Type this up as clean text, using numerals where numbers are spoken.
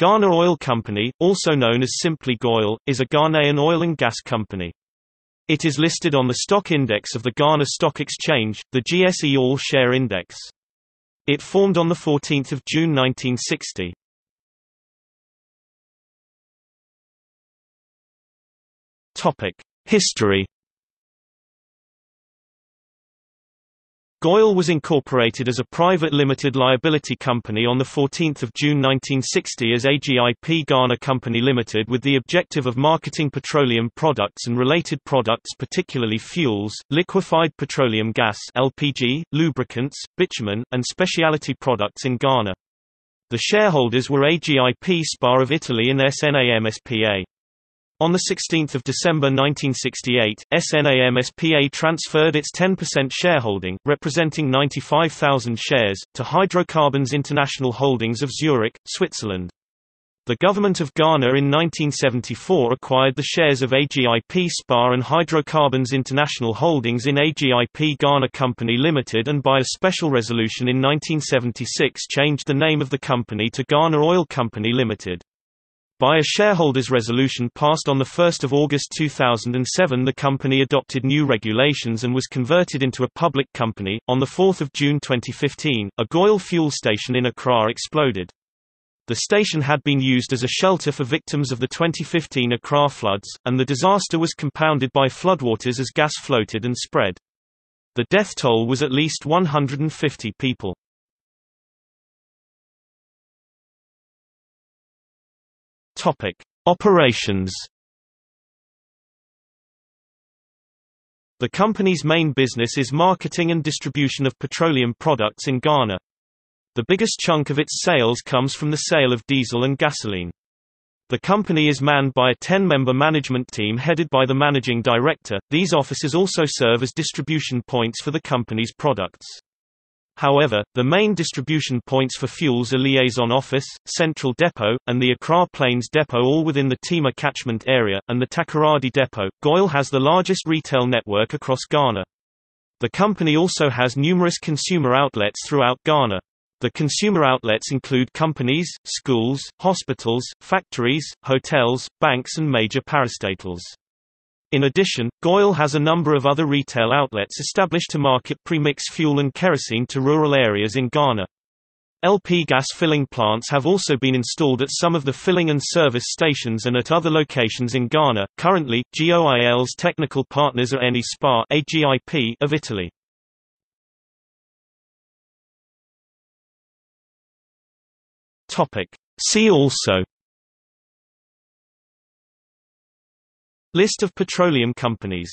Ghana Oil Company, also known as simply GOIL, is a Ghanaian oil and gas company. It is listed on the stock index of the Ghana Stock Exchange, the GSE All-Share Index. It formed on 14 June 1960. History. GOIL was incorporated as a private limited liability company on 14 June 1960 as AGIP Ghana Company Limited with the objective of marketing petroleum products and related products, particularly fuels, liquefied petroleum gas (LPG), lubricants, bitumen, and specialty products in Ghana. The shareholders were AGIP S.p.A. of Italy and Snam S.p.A. On 16 December 1968, Snam S.p.A. transferred its 10% shareholding, representing 95,000 shares, to Hydrocarbons International Holdings of Zurich, Switzerland. The government of Ghana in 1974 acquired the shares of AGIP S.p.A. and Hydrocarbons International Holdings in AGIP Ghana Company Limited, and by a special resolution in 1976 changed the name of the company to Ghana Oil Company Limited. By a shareholders' resolution passed on 1 August 2007, the company adopted new regulations and was converted into a public company. On 4 June 2015, a GOIL fuel station in Accra exploded. The station had been used as a shelter for victims of the 2015 Accra floods, and the disaster was compounded by floodwaters as gas floated and spread. The death toll was at least 150 people. Operations. The company's main business is marketing and distribution of petroleum products in Ghana. The biggest chunk of its sales comes from the sale of diesel and gasoline. The company is manned by a 10-member management team headed by the managing director. These offices also serve as distribution points for the company's products. However, the main distribution points for fuels are Liaison Office, Central Depot, and the Accra Plains Depot, all within the Tema catchment area, and the Takoradi Depot. GOIL has the largest retail network across Ghana. The company also has numerous consumer outlets throughout Ghana. The consumer outlets include companies, schools, hospitals, factories, hotels, banks, and major parastatals. In addition, GOIL has a number of other retail outlets established to market premix fuel and kerosene to rural areas in Ghana. LP gas filling plants have also been installed at some of the filling and service stations and at other locations in Ghana. Currently, GOIL's technical partners are Eni Spa (AGIP) of Italy. Topic: See also. List of petroleum companies.